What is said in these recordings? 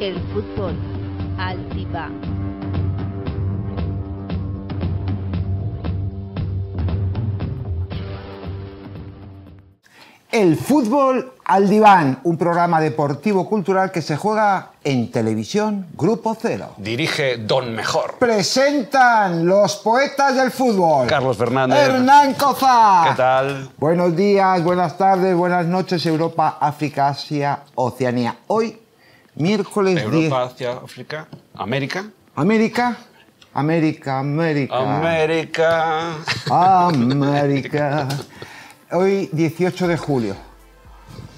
El fútbol altibajo. El fútbol al diván, un programa deportivo cultural que se juega en televisión Grupo Cero. Dirige Don Mejor. Presentan los poetas del fútbol. Carlos Fernández. Hernán Cozá. ¿Qué tal? Buenos días, buenas tardes, buenas noches, Europa, África, Asia, Oceanía. Hoy, miércoles 10. Europa, Asia, África, América. América. América, América. América. América. Hoy, 18 de julio.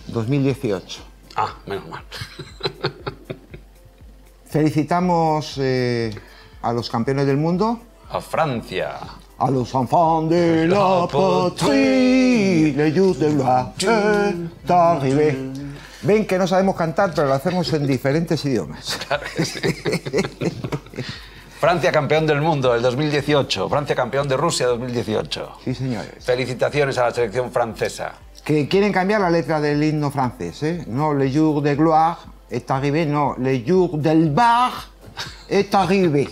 2018. Ah, menos mal. Felicitamos a los campeones del mundo. A Francia. A los enfants de la patrie. Les youth de la tarde. Ven que no sabemos cantar, pero lo hacemos en diferentes idiomas. Claro que sí. Francia campeón del mundo del 2018. Francia campeón de Rusia 2018. Sí, señores. Felicitaciones a la selección francesa. Que quieren cambiar la letra del himno francés, ¿eh? No, le jour de gloire est arrivé, no, le jour del bar est arrivé.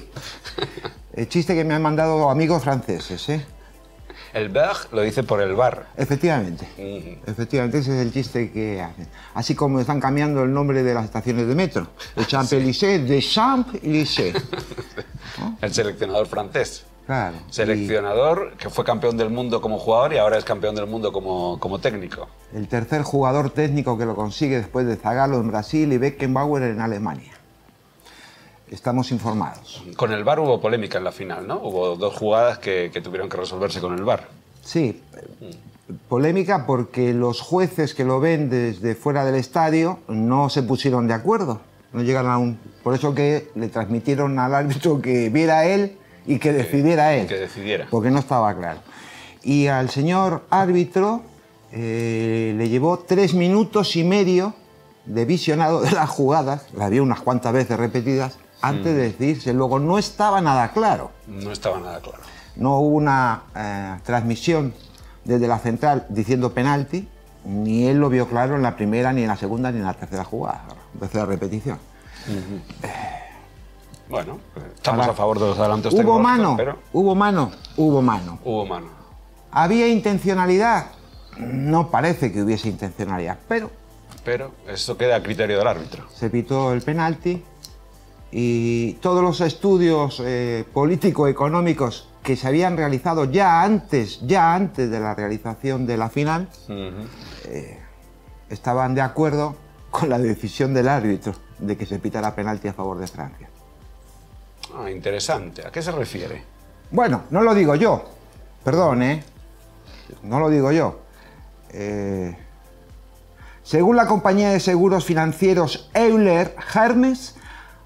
El chiste que me han mandado amigos franceses, ¿eh? El bar lo dice por el bar. Efectivamente, efectivamente, ese es el chiste que hacen. Así como están cambiando el nombre de las estaciones de metro. De Champs-Élysées, sí. De Champs-Élysées. ¿No? El seleccionador francés. Claro, seleccionador y... que fue campeón del mundo como jugador y ahora es campeón del mundo como técnico. El tercer jugador técnico que lo consigue después de Zagallo en Brasil y Beckenbauer en Alemania. Estamos informados. Con el VAR hubo polémica en la final, ¿no? Hubo dos jugadas que tuvieron que resolverse con el VAR. Sí, polémica porque los jueces que lo ven desde fuera del estadio no se pusieron de acuerdo, no llegaron a un... Por eso que le transmitieron al árbitro que viera él y que decidiera él, que decidiera. Porque no estaba claro. Y al señor árbitro le llevó 3 minutos y medio de visionado de las jugadas, las vio unas cuantas veces repetidas, antes de decidirse. Luego no estaba nada claro. No estaba nada claro. No hubo una transmisión desde la central diciendo penalti, ni él lo vio claro en la primera, ni en la segunda, ni en la tercera jugada, la tercera repetición. Bueno, estamos a favor de los adelantos tecnológicos. Hubo mano. ¿Había intencionalidad? No parece que hubiese intencionalidad, pero... Pero eso queda a criterio del árbitro. Se pitó el penalti y todos los estudios político-económicos que se habían realizado ya antes de la realización de la final, estaban de acuerdo con la decisión del árbitro de que se pitara penalti a favor de Francia. Ah, interesante. ¿A qué se refiere? Bueno, no lo digo yo. Perdón, ¿eh? No lo digo yo. Según la compañía de seguros financieros Euler-Hermes,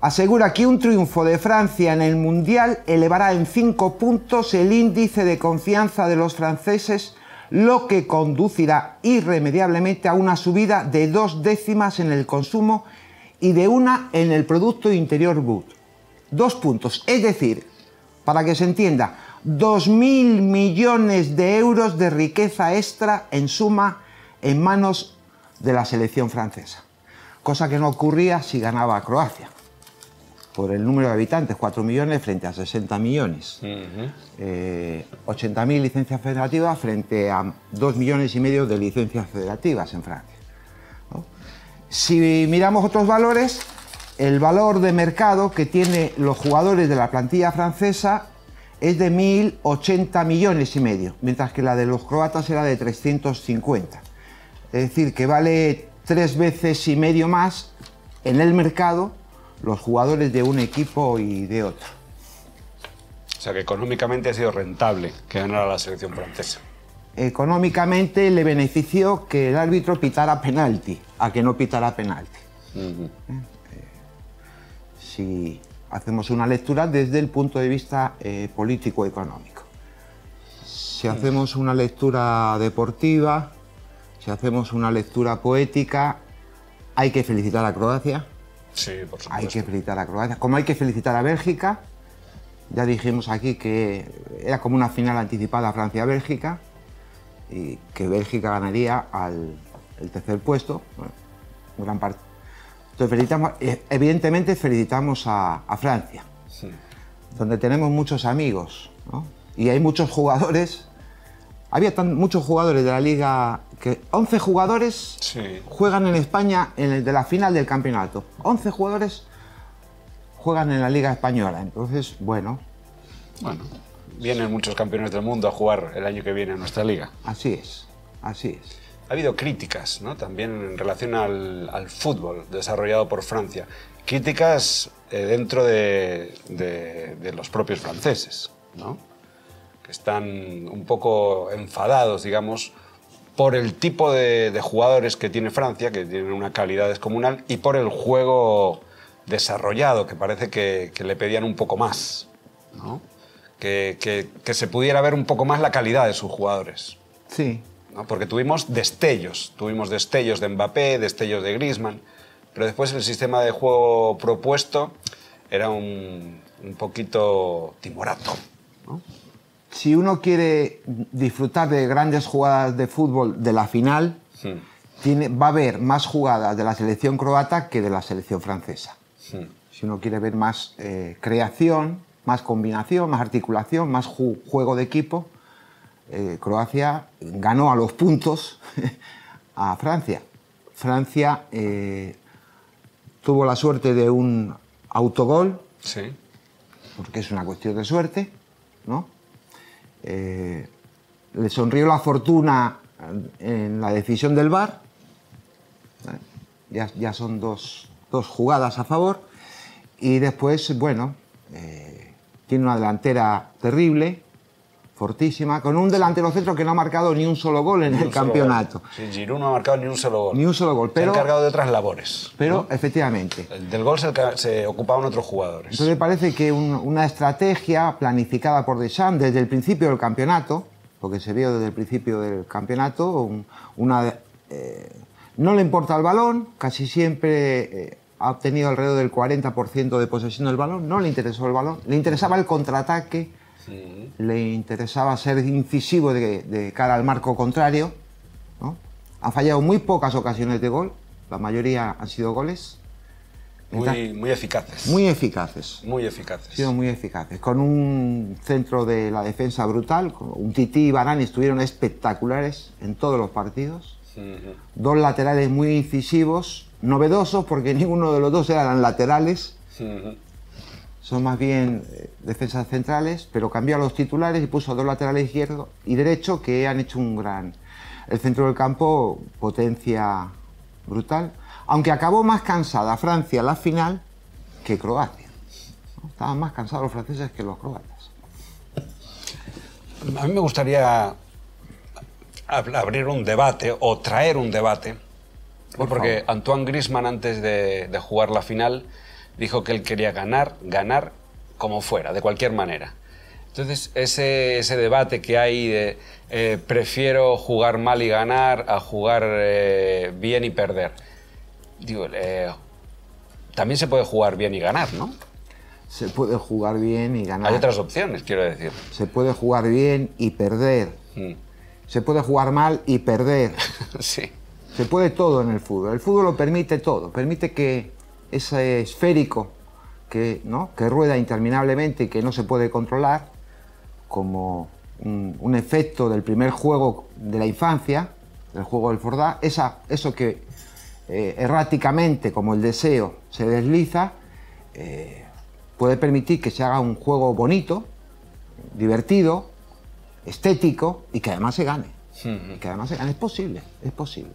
asegura que un triunfo de Francia en el Mundial elevará en 5 puntos el índice de confianza de los franceses, lo que conducirá irremediablemente a una subida de 2 décimas en el consumo y de 1 en el Producto Interior Bruto. 2 puntos, es decir, para que se entienda, 2.000 millones de euros de riqueza extra en suma en manos de la selección francesa. Cosa que no ocurría si ganaba Croacia, por el número de habitantes, 4 millones frente a 60 millones. 80.000 licencias federativas frente a 2 millones y medio de licencias federativas en Francia, ¿no? Si miramos otros valores... El valor de mercado que tienen los jugadores de la plantilla francesa es de 1.080,5 millones, mientras que la de los croatas era de 350. Es decir, que vale 3,5 veces más en el mercado los jugadores de un equipo y de otro. O sea que económicamente ha sido rentable que ganara la selección francesa. Económicamente le benefició que el árbitro pitara penalti, a que no pitara penalti. Si hacemos una lectura desde el punto de vista político-económico. Si hacemos una lectura deportiva, si hacemos una lectura poética, hay que felicitar a Croacia. Sí, por supuesto. Hay que felicitar a Croacia, como hay que felicitar a Bélgica, Ya dijimos aquí que era como una final anticipada Francia-Bélgica y que Bélgica ganaría el tercer puesto, bueno, gran parte. Entonces, evidentemente felicitamos a Francia, sí, donde tenemos muchos amigos, ¿no? Y hay muchos jugadores. Había muchos jugadores de la liga que 11 jugadores sí, juegan en España en el de la final del campeonato. 11 jugadores juegan en la liga española. Entonces, bueno. Bueno, vienen muchos campeones del mundo a jugar el año que viene en nuestra liga. Así es, así es. Ha habido críticas, ¿no?, también en relación al fútbol desarrollado por Francia. Críticas dentro de los propios franceses, ¿no?, que están un poco enfadados, digamos, por el tipo de jugadores que tiene Francia, que tienen una calidad descomunal, y por el juego desarrollado, que parece que le pedían un poco más, ¿no?, que se pudiera ver un poco más la calidad de sus jugadores. Sí. ¿No? Porque tuvimos destellos de Mbappé, destellos de Griezmann, pero después el sistema de juego propuesto era un poquito timorato, ¿no? Si uno quiere disfrutar de grandes jugadas de fútbol de la final, sí, va a haber más jugadas de la selección croata que de la selección francesa. Sí. Si uno quiere ver más creación, más combinación, más articulación, más juego de equipo, Croacia ganó a los puntos a Francia. Francia tuvo la suerte de un autogol, sí, porque es una cuestión de suerte, ¿no? Le sonrió la fortuna en la decisión del VAR. Ya son dos jugadas a favor. Y después, bueno, tiene una delantera terrible, fortísima, con un delantero centro que no ha marcado ni un solo gol en el campeonato. Sí, Giroud no ha marcado ni un solo gol. Ni un solo gol, pero se ha encargado de otras labores. Pero, ¿no?, efectivamente, el del gol se ocupaban otros jugadores. Entonces me parece que una estrategia planificada por Deschamps desde el principio del campeonato, porque se vio desde el principio del campeonato, no le importa el balón, casi siempre ha obtenido alrededor del 40% de posesión del balón, no le interesó el balón, le interesaba el contraataque. Le interesaba ser incisivo de cara al marco contrario, ¿no? Ha fallado muy pocas ocasiones de gol, la mayoría han sido goles. Muy eficaces. Muy eficaces. Muy eficaces. Han sido muy eficaces. Con un centro de la defensa brutal, un Tití y Varane estuvieron espectaculares en todos los partidos. Uh-huh. Dos laterales muy incisivos, novedosos, porque ninguno de los dos eran laterales. Uh-huh. Son más bien defensas centrales, pero cambió a los titulares y puso a dos laterales izquierdo y derecho que han hecho un gran... El centro del campo, potencia brutal, aunque acabó más cansada Francia la final que Croacia, ¿no? Estaban más cansados los franceses que los croatas. A mí me gustaría abrir un debate o traer un debate, porque Antoine Griezmann, antes de jugar la final, dijo que él quería ganar como fuera, de cualquier manera. Entonces, ese debate que hay de prefiero jugar mal y ganar a jugar bien y perder. Digo, también se puede jugar bien y ganar, ¿no? Se puede jugar bien y ganar. Hay otras opciones, quiero decir. Se puede jugar bien y perder. Mm. Se puede jugar mal y perder. Sí. Se puede todo en el fútbol. El fútbol lo permite todo. Permite que ese esférico que rueda interminablemente y que no se puede controlar, como un efecto del primer juego de la infancia, del juego del Fordá, eso que erráticamente, como el deseo, se desliza, puede permitir que se haga un juego bonito, divertido, estético y que además se gane. Sí. Que además se gane. Es posible, es posible.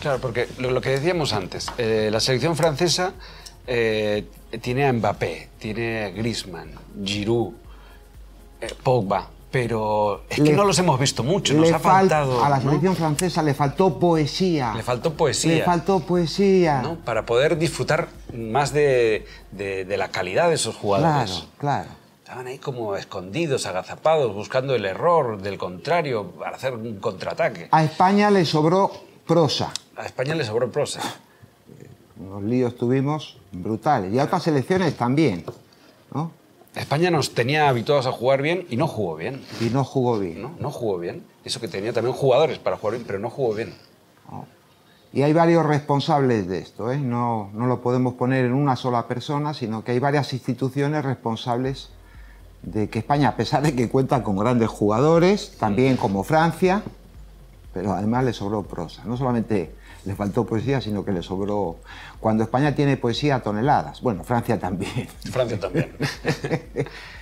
Claro, porque lo que decíamos antes, la selección francesa tiene a Mbappé, tiene a Griezmann, Giroud, Pogba, pero es que no los hemos visto mucho, nos ha faltado... A la selección francesa le faltó poesía. Le faltó poesía. Le faltó poesía. ¿No? Para poder disfrutar más de la calidad de esos jugadores. Claro, claro. Estaban ahí como escondidos, agazapados, buscando el error del contrario para hacer un contraataque. A España le sobró prosa. A España le sobró prosa. Unos líos tuvimos brutales. Y a otras selecciones también, ¿no? España nos tenía habituados a jugar bien y no jugó bien. Y no jugó bien. No jugó bien. Eso que tenía también jugadores para jugar bien, pero no jugó bien. Oh. Y hay varios responsables de esto, ¿eh? No lo podemos poner en una sola persona, sino que hay varias instituciones responsables de que España, a pesar de que cuenta con grandes jugadores, también como Francia, pero además le sobró prosa. No solamente le faltó poesía, sino que le sobró... Cuando España tiene poesía a toneladas. Bueno, Francia también. Francia también.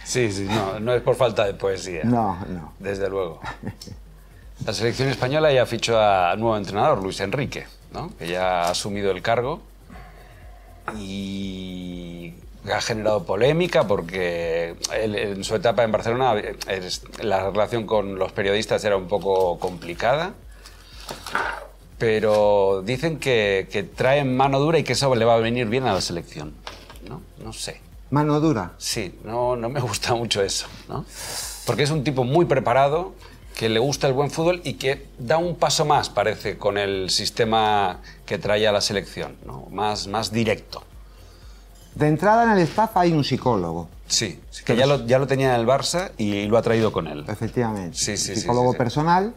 Sí, sí, no es por falta de poesía. No. Desde luego. La selección española ya fichó al nuevo entrenador, Luis Enrique, ¿no? Que ya ha asumido el cargo y ha generado polémica porque él, en su etapa en Barcelona, la relación con los periodistas era un poco complicada, pero dicen que traen mano dura y que eso le va a venir bien a la selección, ¿no? No sé. ¿Mano dura? Sí, no me gusta mucho eso, ¿no? Porque es un tipo muy preparado, que le gusta el buen fútbol y que da un paso más, parece, con el sistema que traía la selección, ¿no? Más directo. De entrada en el staff hay un psicólogo. Sí, que ya lo tenía en el Barça y lo ha traído con él. Efectivamente. Sí, sí, psicólogo personal,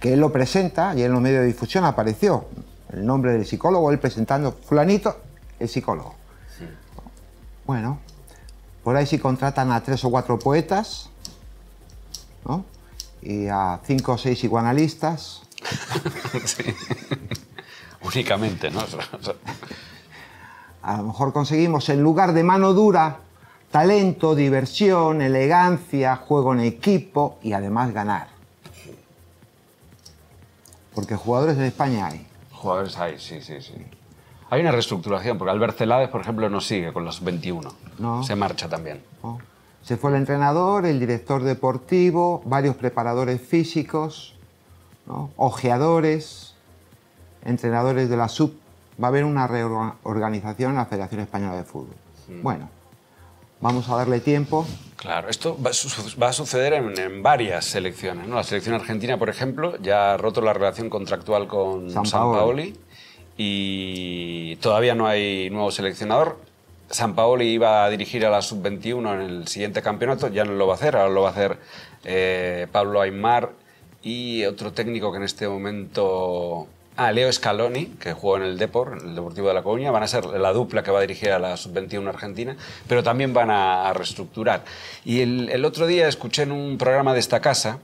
que él lo presenta y en los medios de difusión apareció el nombre del psicólogo, él presentando fulanito, el psicólogo. Sí. Bueno, por ahí sí contratan a 3 o 4 poetas, ¿no? Y a 5 o 6 psicoanalistas. Sí. Únicamente, ¿no? A lo mejor conseguimos, en lugar de mano dura, talento, diversión, elegancia, juego en equipo y además ganar. Porque jugadores en España hay. Jugadores hay, sí, sí, sí. Hay una reestructuración, porque Albert Celades, por ejemplo, no sigue con los 21. No. Se marcha también. No. Se fue el entrenador, el director deportivo, varios preparadores físicos, ¿no? Ojeadores, entrenadores de la sub. Va a haber una reorganización en la Federación Española de Fútbol. Sí. Bueno, vamos a darle tiempo. Claro, esto va a suceder en varias selecciones, ¿no? La selección argentina, por ejemplo, ya ha roto la relación contractual con Sampaoli y todavía no hay nuevo seleccionador. Sampaoli iba a dirigir a la Sub-21 en el siguiente campeonato, ya no lo va a hacer, ahora lo va a hacer Pablo Aymar y otro técnico que en este momento... Ah, Leo Scaloni, que jugó en el Depor, en el Deportivo de la Coruña, van a ser la dupla que va a dirigir a la Sub-21 Argentina, pero también van a reestructurar. Y el otro día escuché en un programa de esta casa,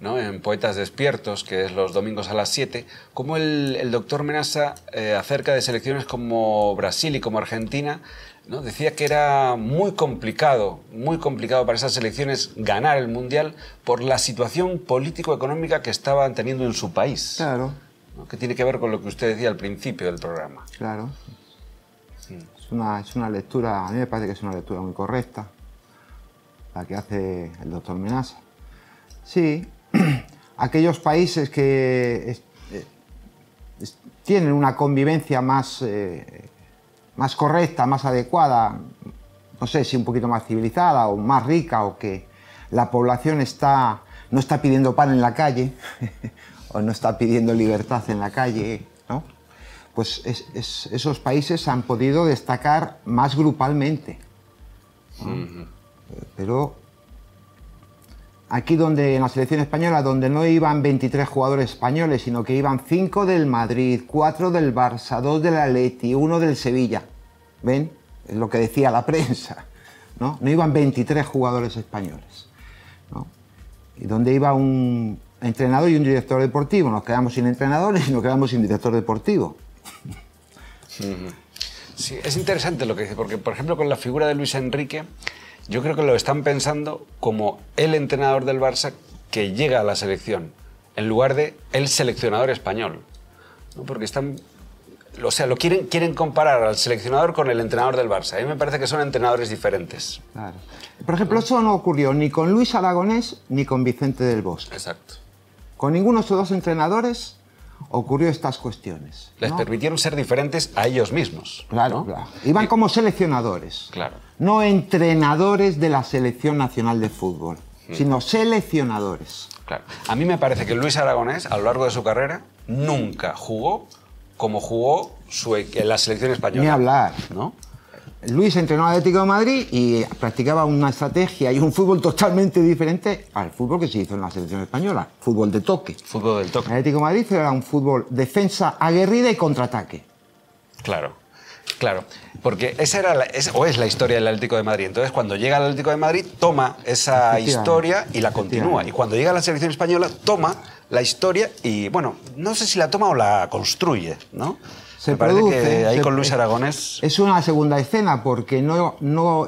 ¿no? En Poetas Despiertos, que es los domingos a las 7, como el doctor Menassa, acerca de selecciones como Brasil y como Argentina, ¿no? Decía que era muy complicado para esas selecciones ganar el Mundial por la situación político-económica que estaban teniendo en su país. Claro. ¿No? Que tiene que ver con lo que usted decía al principio del programa. Claro. Sí. Es una lectura, a mí me parece que es una lectura muy correcta, la que hace el doctor Menassa. Sí. Aquellos países que tienen una convivencia más correcta, más adecuada, no sé si un poquito más civilizada o más rica, o que la población no está pidiendo pan en la calle o no está pidiendo libertad en la calle, ¿no? Pues esos países han podido destacar más grupalmente, ¿no? Pero aquí en la selección española, donde no iban 23 jugadores españoles, sino que iban 5 del Madrid, 4 del Barça, 2 del Atleti, 1 del Sevilla. ¿Ven? Es lo que decía la prensa, ¿no? No iban 23 jugadores españoles, ¿no? Y donde iba un entrenador y un director deportivo. Nos quedamos sin entrenadores y nos quedamos sin director deportivo. Sí, es interesante lo que dice, porque por ejemplo con la figura de Luis Enrique... Yo creo que lo están pensando como el entrenador del Barça que llega a la selección, en lugar de el seleccionador español, ¿no? Porque están... O sea, quieren comparar al seleccionador con el entrenador del Barça. A mí me parece que son entrenadores diferentes. Claro. Por ejemplo, eso no ocurrió ni con Luis Aragonés ni con Vicente del Bosque. Exacto. Con ninguno de esos dos entrenadores ocurrió estas cuestiones, ¿no? Les permitieron ser diferentes a ellos mismos. Claro, ¿no? Claro. Iban como seleccionadores. Claro. No entrenadores de la Selección Nacional de Fútbol, sino seleccionadores. Claro. A mí me parece que Luis Aragonés, a lo largo de su carrera, nunca jugó como jugó en la selección española. Ni hablar, ¿no? Luis entrenó al Atlético de Madrid y practicaba una estrategia y un fútbol totalmente diferente al fútbol que se hizo en la selección española. Fútbol de toque. Fútbol del toque. El Atlético de Madrid era un fútbol defensa aguerrida y contraataque. Claro, claro. Porque esa era es la historia del Atlético de Madrid. Entonces, cuando llega al Atlético de Madrid, toma esa historia y la continúa. Y cuando llega a la selección española, toma la historia y, bueno, no sé si la toma o la construye, ¿no? Se produce, ahí con Luis Aragonés. Es una segunda escena porque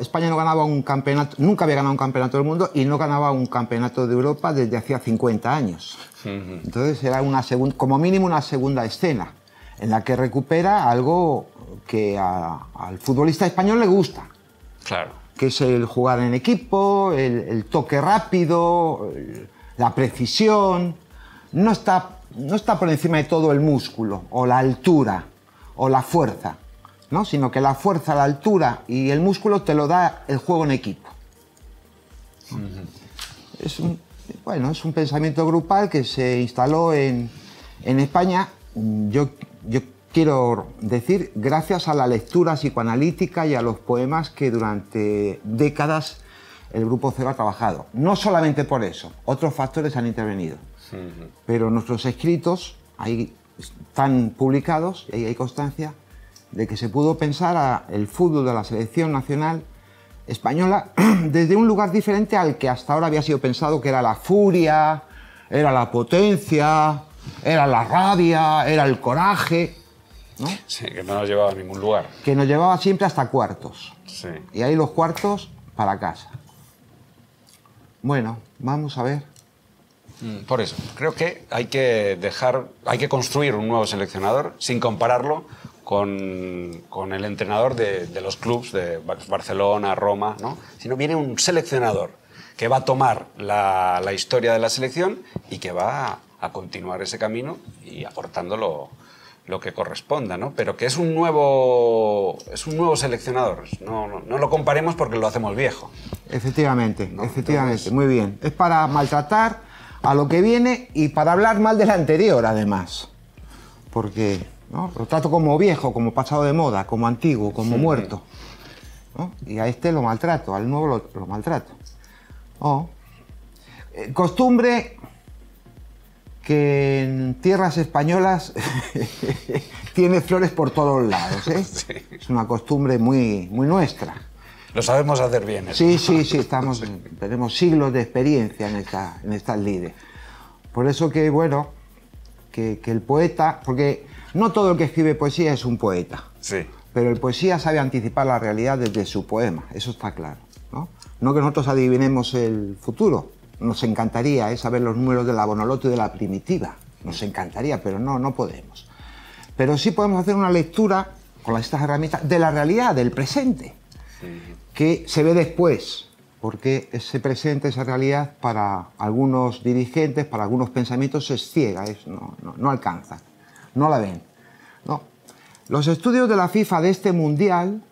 España no ganaba un campeonato, nunca había ganado un campeonato del mundo y no ganaba un campeonato de Europa desde hacía 50 años. Entonces era una segunda, como mínimo una segunda escena en la que recupera algo que al futbolista español le gusta. Claro. Que es el jugar en equipo, el toque rápido, la precisión. No está por encima de todo el músculo o la altura o la fuerza, ¿no? Sino que la fuerza, la altura y el músculo te lo da el juego en equipo. Es un pensamiento grupal que se instaló en España, yo quiero decir, gracias a la lectura psicoanalítica y a los poemas que durante décadas el Grupo Cero ha trabajado. No solamente por eso, otros factores han intervenido. Pero nuestros escritos, están publicados y hay constancia de que se pudo pensar el fútbol de la selección nacional española desde un lugar diferente al que hasta ahora había sido pensado, que era la furia, era la potencia, era la rabia, era el coraje, ¿no? Sí, que no nos llevaba a ningún lugar. Que nos llevaba siempre hasta cuartos. Sí. Y ahí los cuartos para casa. Bueno, vamos a ver. Por eso, creo que hay que construir un nuevo seleccionador sin compararlo con el entrenador de los clubes de Barcelona, Roma, ¿no? Sino viene un seleccionador que va a tomar la historia de la selección y que va a continuar ese camino y aportándolo lo que corresponda, ¿no? Pero que es un nuevo seleccionador. No lo comparemos porque lo hacemos viejo. Efectivamente, ¿no? Efectivamente. Entonces, muy bien. Es para maltratar a lo que viene y para hablar mal del anterior, además. Porque, ¿no?, lo trato como viejo, como pasado de moda, como antiguo, como muerto, ¿no? Y a este lo maltrato, al nuevo lo maltrato. Costumbre que en tierras españolas tiene flores por todos lados, ¿eh? Sí. Es una costumbre muy, muy nuestra. Lo sabemos hacer bien. Sí, tenemos siglos de experiencia en estas lides. Por eso que, bueno, que el poeta... Porque no todo el que escribe poesía es un poeta. Sí. Pero el poesía sabe anticipar la realidad desde su poema, eso está claro, ¿no? No que nosotros adivinemos el futuro. Nos encantaría saber los números del Abonoloto y de la Primitiva. Nos encantaría, pero no podemos. Pero sí podemos hacer una lectura, con estas herramientas, de la realidad, del presente. Que se ve después, porque ese presente, esa realidad, para algunos dirigentes, para algunos pensamientos, es ciega, no alcanza, no la ven, ¿no? Los estudios de la FIFA de este mundial,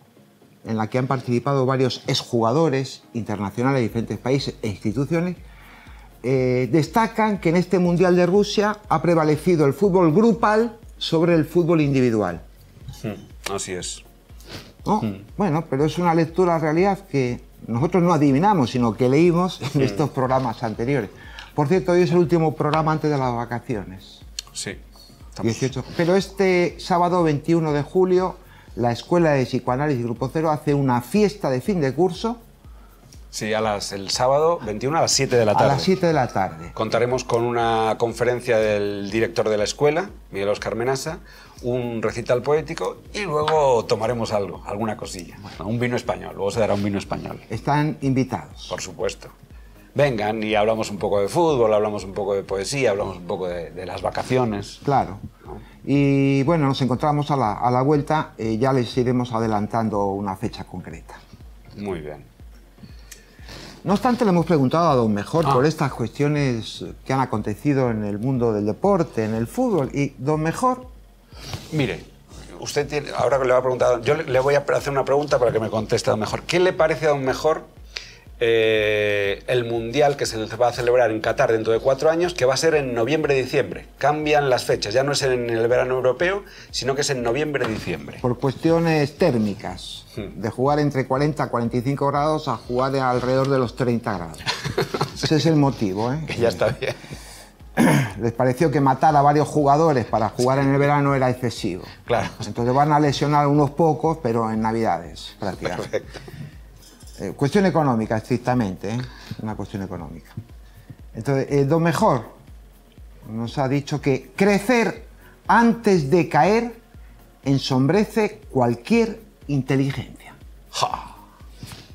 en la que han participado varios exjugadores internacionales de diferentes países e instituciones, destacan que en este mundial de Rusia ha prevalecido el fútbol grupal sobre el fútbol individual. Sí, así es. ¿No? Bueno, pero es una lectura de realidad que nosotros no adivinamos, sino que leímos en estos programas anteriores. Por cierto, hoy es el último programa antes de las vacaciones. Sí. 18. Pero este sábado 21 de julio, la Escuela de Psicoanálisis Grupo Cero hace una fiesta de fin de curso. Sí, el sábado 21 a las 7 de la tarde. A las 7 de la tarde. Contaremos con una conferencia del director de la escuela, Miguel Oscar Menassa, un recital poético y luego tomaremos algo, alguna cosilla. Bueno, un vino español, luego se dará un vino español. Están invitados. Por supuesto. Vengan y hablamos un poco de fútbol, hablamos un poco de poesía, hablamos un poco de las vacaciones. Claro. ¿No? Y bueno, nos encontramos a la vuelta, ya les iremos adelantando una fecha concreta. Muy bien. No obstante, le hemos preguntado a Don Mejor por estas cuestiones que han acontecido en el mundo del deporte, en el fútbol, y Don Mejor... Mire, usted tiene, ahora que le va a preguntar, yo le voy a hacer una pregunta para que me conteste a Don Mejor. ¿Qué le parece a Don Mejor el Mundial que se va a celebrar en Qatar dentro de 4 años, que va a ser en noviembre-diciembre. Cambian las fechas, ya no es en el verano europeo, sino que es en noviembre-diciembre. Por cuestiones térmicas, de jugar entre 40 a 45 grados a jugar alrededor de los 30 grados. Sí. Ese es el motivo, ¿eh? Que ya está bien. Les pareció que matar a varios jugadores para jugar en el verano era excesivo. Claro. Entonces van a lesionar unos pocos, pero en Navidades, prácticamente. Perfecto. Cuestión económica, estrictamente, ¿eh? Una cuestión económica. Entonces, Don Mejor nos ha dicho que crecer antes de caer ensombrece cualquier inteligencia. ¡Ja!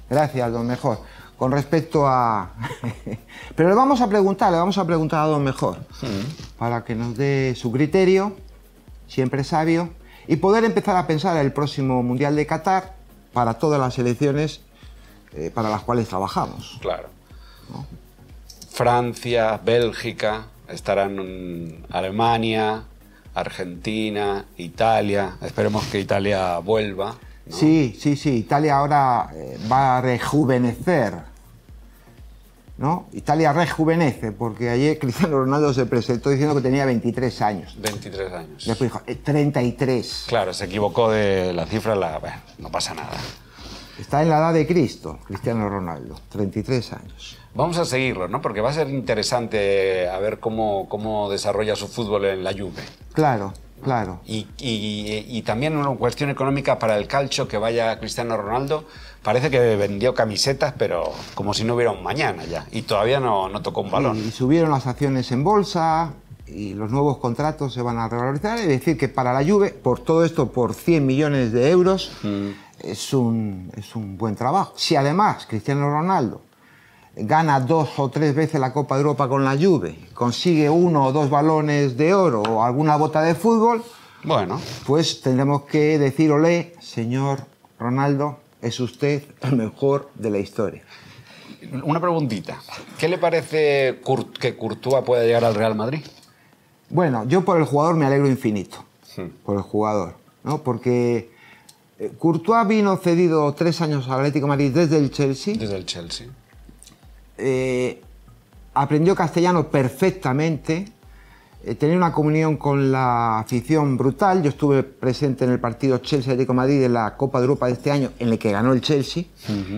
Gracias, Don Mejor. Con respecto a... Pero le vamos a preguntar a Don Mejor, para que nos dé su criterio, siempre sabio, y poder empezar a pensar el próximo Mundial de Qatar para todas las selecciones para las cuales trabajamos. Claro. ¿No? Francia, Bélgica, estarán en Alemania, Argentina, Italia. Esperemos que Italia vuelva, ¿no? Sí, sí, sí. Italia ahora va a rejuvenecer, ¿no? Italia rejuvenece, porque ayer Cristiano Ronaldo se presentó diciendo que tenía 23 años. 23 años. Después dijo, 33. Claro, se equivocó de la cifra, bueno, no pasa nada. Está en la edad de Cristo, Cristiano Ronaldo, 33 años. Vamos a seguirlo, ¿no? Porque va a ser interesante a ver cómo desarrolla su fútbol en la Juve. Claro, claro. Y también una cuestión económica para el calcio, que vaya Cristiano Ronaldo. Parece que vendió camisetas, pero como si no hubiera un mañana ya. Y todavía no tocó un balón. Y subieron las acciones en bolsa y los nuevos contratos se van a revalorizar. Es decir, que para la Juve, por todo esto, por 100 millones de euros... Es un buen trabajo. Si además Cristiano Ronaldo gana 2 o 3 veces la Copa de Europa con la Juve, consigue 1 o 2 balones de oro o alguna bota de fútbol, bueno, pues tendremos que decir, olé, señor Ronaldo, es usted el mejor de la historia. Una preguntita. ¿Qué le parece que Courtois pueda llegar al Real Madrid? Bueno, yo por el jugador me alegro infinito. Sí. Por el jugador, ¿no? Porque... Courtois vino cedido 3 años al Atlético de Madrid desde el Chelsea. Desde el Chelsea. Aprendió castellano perfectamente. Tenía una comunión con la afición brutal. Yo estuve presente en el partido Chelsea-Atlético de Madrid de la Copa de Europa de este año, en el que ganó el Chelsea.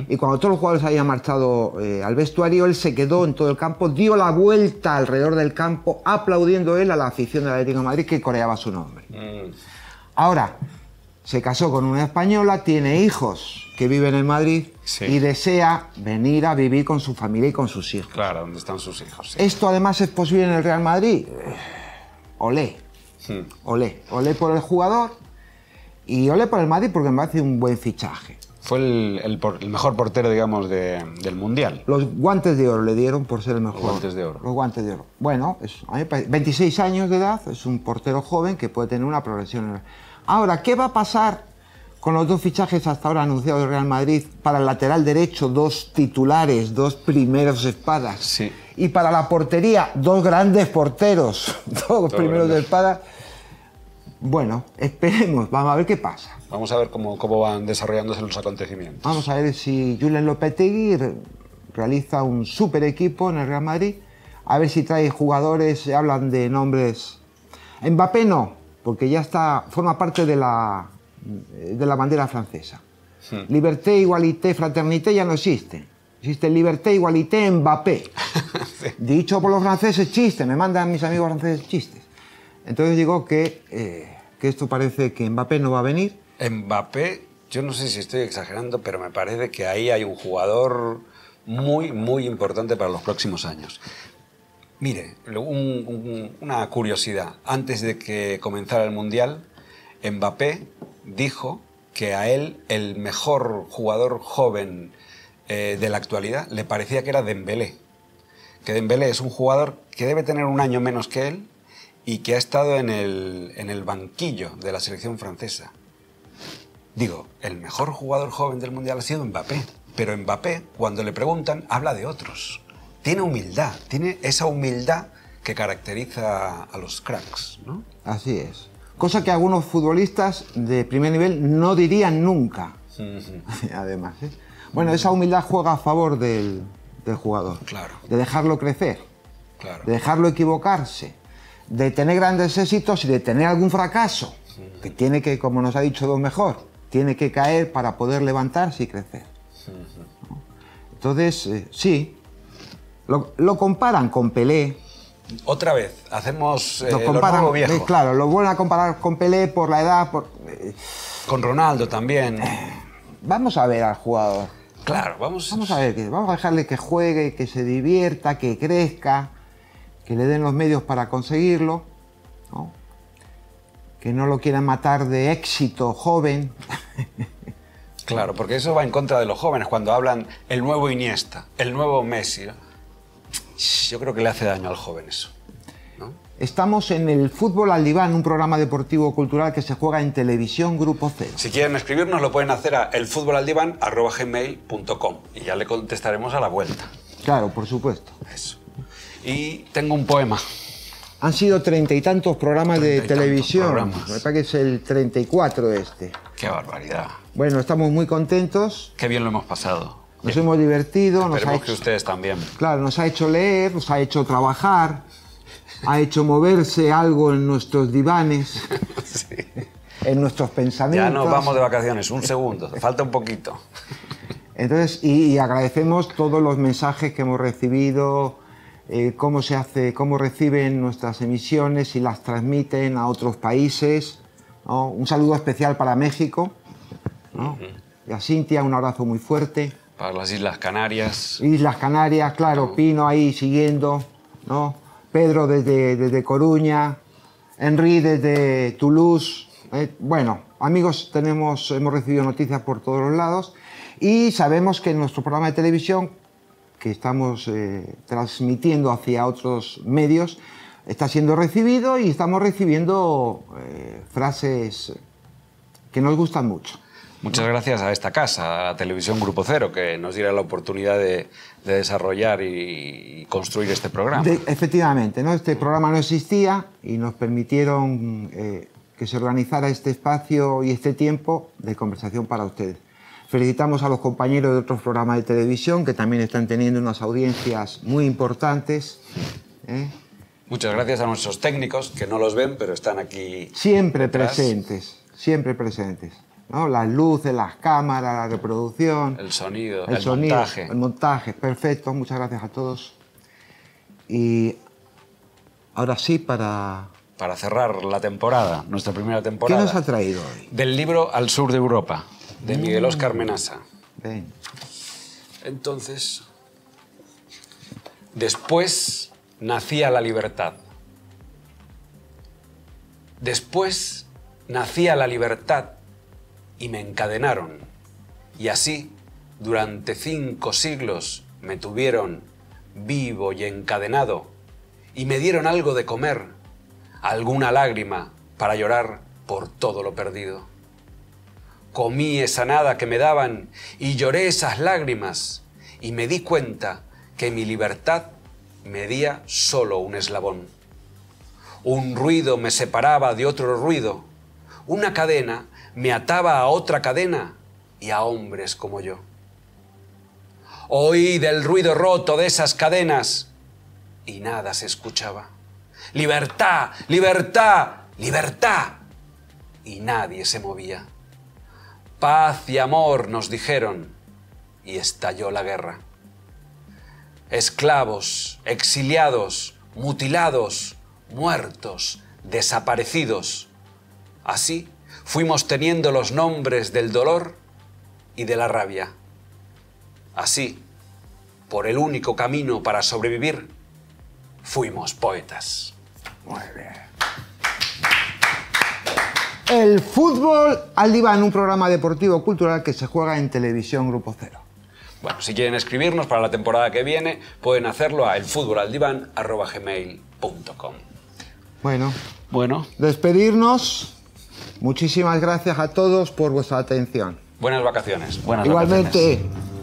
Y cuando todos los jugadores habían marchado al vestuario, él se quedó en todo el campo, dio la vuelta alrededor del campo, aplaudiendo él a la afición del Atlético de Madrid que coreaba su nombre. Ahora... Se casó con una española, tiene hijos que viven en Madrid, sí, y desea venir a vivir con su familia y con sus hijos. Claro, donde están sus hijos. Sí. Esto además es posible en el Real Madrid. Olé. Sí. Olé. Olé por el jugador y olé por el Madrid, porque me parece un buen fichaje. Fue el mejor portero, digamos, del Mundial. Los guantes de oro le dieron por ser el mejor. Los guantes de oro. Los guantes de oro. Bueno, a mí me parece, 26 años de edad, es un portero joven que puede tener una progresión en el... Ahora, ¿qué va a pasar con los 2 fichajes hasta ahora anunciados del Real Madrid? Para el lateral derecho, 2 titulares, 2 primeros espadas. Sí. Y para la portería, 2 grandes porteros, 2 primeros espadas. Bueno, esperemos, vamos a ver qué pasa. Vamos a ver cómo van desarrollándose los acontecimientos. Vamos a ver si Julen Lopetegui realiza un super equipo en el Real Madrid. A ver si trae jugadores, hablan de nombres... Mbappé no, porque ya está, forma parte de la bandera francesa. Sí. Liberté, igualité, fraternité ya no existen. Existe liberté, igualité, Mbappé. Sí. Dicho por los franceses, chistes, me mandan mis amigos franceses chistes. Entonces digo que esto parece que Mbappé no va a venir. Mbappé, yo no sé si estoy exagerando, pero me parece que ahí hay un jugador muy, muy importante para los próximos años. Mire, una curiosidad. Antes de que comenzara el Mundial, Mbappé dijo que a él el mejor jugador joven de la actualidad le parecía que era Dembélé. Que Dembélé es un jugador que debe tener un año menos que él y que ha estado en el banquillo de la selección francesa. Digo, el mejor jugador joven del Mundial ha sido Mbappé. Pero Mbappé, cuando le preguntan, habla de otros. Tiene humildad, tiene esa humildad que caracteriza a los cracks, ¿no? Así es. Cosa que algunos futbolistas de primer nivel no dirían nunca. Sí, sí. Además, ¿eh? Bueno, esa humildad juega a favor del jugador. Claro. De dejarlo crecer. Claro. De dejarlo equivocarse. De tener grandes éxitos y de tener algún fracaso. Sí. Que tiene que, como nos ha dicho Don Mejor, tiene que caer para poder levantarse y crecer. Sí, sí. ¿No? Entonces, sí. Lo comparan con Pelé. Otra vez, hacemos lo viejo. Claro, lo vuelven a comparar con Pelé por la edad. Con Ronaldo también. Vamos a ver al jugador. Claro, vamos a dejarle que juegue, que se divierta, que crezca, que le den los medios para conseguirlo, ¿no? Que no lo quieran matar de éxito joven. Claro, porque eso va en contra de los jóvenes cuando hablan el nuevo Iniesta, el nuevo Messi, ¿no? Yo creo que le hace daño al joven eso, ¿no? Estamos en el Fútbol al Diván, un programa deportivo cultural que se juega en televisión Grupo Cero. Si quieren escribirnos lo pueden hacer a elfutbolaldiván@gmail.com y ya le contestaremos a la vuelta. Claro, por supuesto. Eso. Y tengo un poema. Han sido 30 y tantos programas de televisión. Me parece que es el 34 este. Qué barbaridad. Bueno, estamos muy contentos. Qué bien lo hemos pasado. Nos hemos divertido. Nos ha hecho, que ustedes también. Claro, nos ha hecho leer, nos ha hecho trabajar, ha hecho moverse algo en nuestros divanes, sí, en nuestros pensamientos. Ya nos vamos de vacaciones, un segundo, falta un poquito. Entonces, y agradecemos todos los mensajes que hemos recibido, cómo se hace, cómo reciben nuestras emisiones y las transmiten a otros países, ¿no? Un saludo especial para México, ¿no? Y a Cintia, un abrazo muy fuerte. Para las Islas Canarias. Islas Canarias, claro, Pino ahí siguiendo, ¿no? Pedro desde Coruña, Henry desde Toulouse. Bueno, amigos, hemos recibido noticias por todos los lados y sabemos que en nuestro programa de televisión, que estamos transmitiendo hacia otros medios, está siendo recibido y estamos recibiendo frases que nos gustan mucho. Muchas gracias a esta casa, a la televisión Grupo Cero, que nos diera la oportunidad de desarrollar y construir este programa. Efectivamente, ¿no? Este programa no existía y nos permitieron que se organizara este espacio y este tiempo de conversación para ustedes. Felicitamos a los compañeros de otros programas de televisión que también están teniendo unas audiencias muy importantes, ¿eh? Muchas gracias a nuestros técnicos, que no los ven, pero están aquí. Siempre presentes, siempre presentes. ¿No? Las luces, las cámaras, la reproducción, el sonido, montaje. El montaje, perfecto, muchas gracias a todos. Y ahora sí, para cerrar la temporada, nuestra primera temporada. ¿Qué nos ha traído hoy? Del libro Al sur de Europa, de Miguel Oscar Menassa. Ven. Entonces, después nacía la libertad. Después nacía la libertad. Y me encadenaron, y así, durante 5 siglos, me tuvieron vivo y encadenado, y me dieron algo de comer, alguna lágrima para llorar por todo lo perdido. Comí esa nada que me daban, y lloré esas lágrimas, y me di cuenta que mi libertad medía solo un eslabón. Un ruido me separaba de otro ruido, una cadena me ataba a otra cadena y a hombres como yo. Oí del ruido roto de esas cadenas y nada se escuchaba. ¡Libertad! ¡Libertad! ¡Libertad! Y nadie se movía. Paz y amor nos dijeron y estalló la guerra. Esclavos, exiliados, mutilados, muertos, desaparecidos. Así fuimos teniendo los nombres del dolor y de la rabia. Así, por el único camino para sobrevivir, fuimos poetas. Muy bien. El Fútbol al Diván, un programa deportivo cultural que se juega en televisión Grupo Cero. Bueno, si quieren escribirnos para la temporada que viene, pueden hacerlo a elfutbolaldiván@gmail.com. Bueno. Despedirnos. Muchísimas gracias a todos por vuestra atención. Buenas vacaciones. Igualmente.